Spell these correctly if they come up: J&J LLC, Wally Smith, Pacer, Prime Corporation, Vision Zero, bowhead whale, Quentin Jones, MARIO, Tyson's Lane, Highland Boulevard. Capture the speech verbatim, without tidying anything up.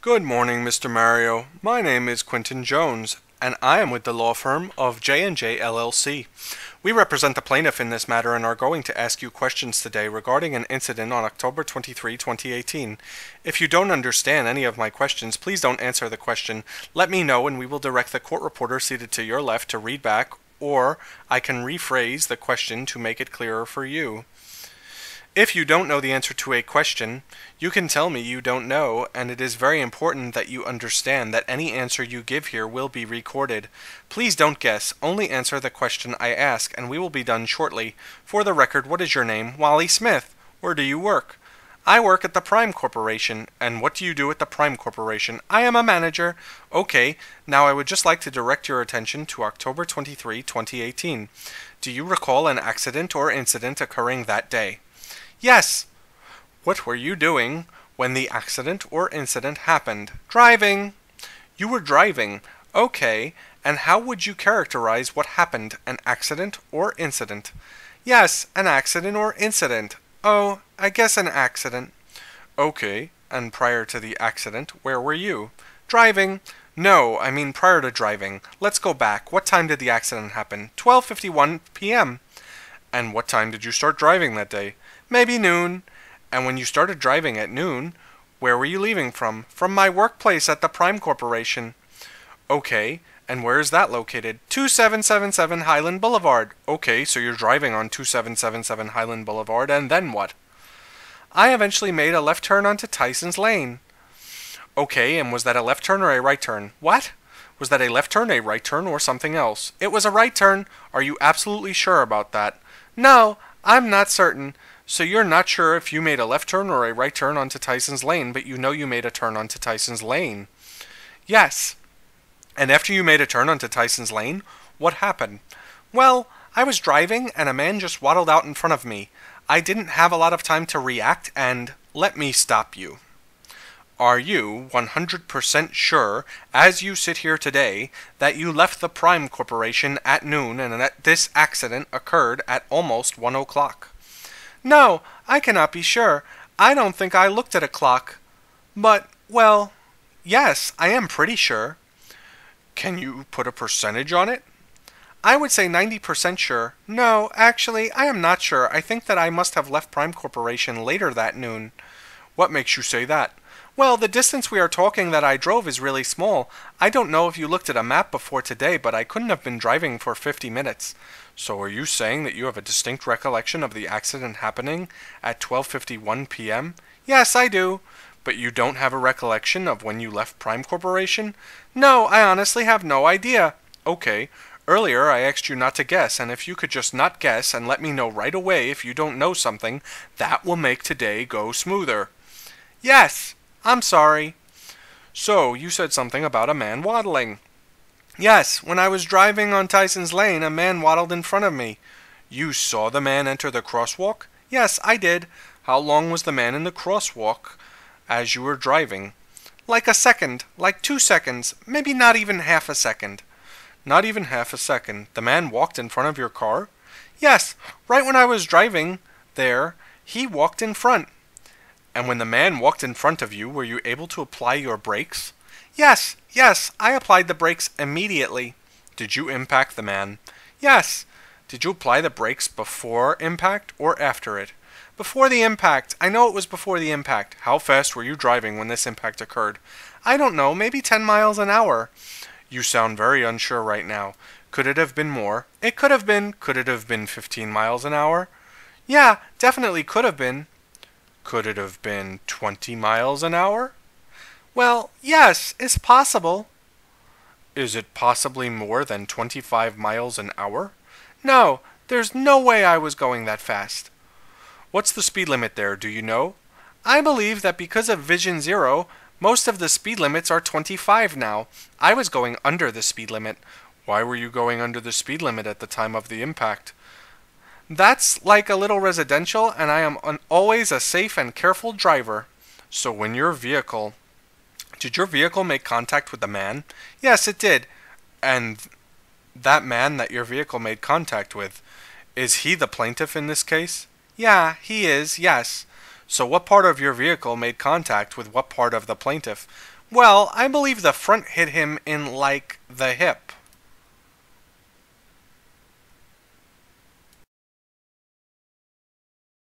Good morning, Mister Mario. My name is Quentin Jones, and I am with the law firm of J and J L L C. We represent the plaintiff in this matter and are going to ask you questions today regarding an incident on October twenty-third, twenty eighteen. If you don't understand any of my questions, please don't answer the question. Let me know and we will direct the court reporter seated to your left to read back, or I can rephrase the question to make it clearer for you. If you don't know the answer to a question, you can tell me you don't know, and it is very important that you understand that any answer you give here will be recorded. Please don't guess, only answer the question I ask, and we will be done shortly. For the record, what is your name? Wally Smith. Where do you work? I work at the Prime Corporation. And what do you do at the Prime Corporation? I am a manager. Okay, now I would just like to direct your attention to October twenty-third, twenty eighteen. Do you recall an accident or incident occurring that day? Yes. What were you doing when the accident or incident happened? Driving. You were driving. Okay. And how would you characterize what happened? An accident or incident? Yes, an accident or incident. Oh, I guess an accident. Okay. And prior to the accident, where were you? Driving. No, I mean prior to driving. Let's go back. What time did the accident happen? twelve fifty-one p m And what time did you start driving that day? Maybe noon. And when you started driving at noon, where were you leaving from? From my workplace at the Prime Corporation. Okay, and where is that located? two seven seven seven Highland Boulevard. Okay, so you're driving on two seven seven seven Highland Boulevard, and then what? I eventually made a left turn onto Tyson's Lane. Okay, and was that a left turn or a right turn? What? Was that a left turn, a right turn, or something else? It was a right turn. Are you absolutely sure about that? No, I'm not certain. So you're not sure if you made a left turn or a right turn onto Tyson's Lane, but you know you made a turn onto Tyson's Lane. Yes. And after you made a turn onto Tyson's Lane, what happened? Well, I was driving and a man just waddled out in front of me. I didn't have a lot of time to react and let me stop you. Are you one hundred percent sure, as you sit here today, that you left the Prime Corporation at noon and that this accident occurred at almost one o'clock? No, I cannot be sure. I don't think I looked at a clock. But, well, yes, I am pretty sure. Can you put a percentage on it? I would say ninety percent sure. No, actually, I am not sure. I think that I must have left Prime Corporation later that noon. What makes you say that? Well, the distance we are talking that I drove is really small. I don't know if you looked at a map before today, but I couldn't have been driving for fifty minutes. So are you saying that you have a distinct recollection of the accident happening at twelve fifty-one p m? Yes, I do. But you don't have a recollection of when you left Prime Corporation? No, I honestly have no idea. Okay. Earlier, I asked you not to guess, and if you could just not guess and let me know right away if you don't know something, that will make today go smoother. Yes. I'm sorry. So, you said something about a man waddling. Yes, when I was driving on Tyson's Lane, a man waddled in front of me. You saw the man enter the crosswalk? Yes, I did. How long was the man in the crosswalk as you were driving? Like a second, like two seconds, maybe not even half a second. Not even half a second. The man walked in front of your car? Yes, right when I was driving there, he walked in front. And when the man walked in front of you, were you able to apply your brakes? Yes, yes, I applied the brakes immediately. Did you impact the man? Yes. Did you apply the brakes before impact or after it? Before the impact. I know it was before the impact. How fast were you driving when this impact occurred? I don't know, maybe ten miles an hour. You sound very unsure right now. Could it have been more? It could have been. Could it have been fifteen miles an hour? Yeah, definitely could have been. Could it have been twenty miles an hour? Well, yes, it's possible. Is it possibly more than twenty-five miles an hour? No, there's no way I was going that fast. What's the speed limit there, do you know? I believe that because of Vision Zero, most of the speed limits are twenty-five now. I was going under the speed limit. Why were you going under the speed limit at the time of the impact? That's like a little residential, and I am an, always a safe and careful driver. So when your vehicle... Did your vehicle make contact with the man? Yes, it did. And that man that your vehicle made contact with, is he the plaintiff in this case? Yeah, he is, yes. So what part of your vehicle made contact with what part of the plaintiff? Well, I believe the front hit him in, like, the hip.